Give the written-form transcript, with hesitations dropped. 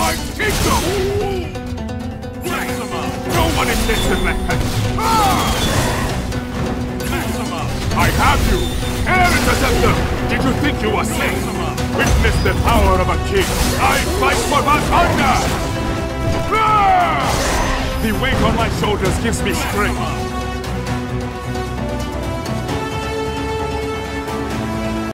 my kingdom! Maxima! No one exists in that palace! Ah! Maxima! I have you! Air Interceptor! Did you think you were safe? Witness the power of a king! I fight for Valhalla! Ah! The weight on my shoulders gives me strength!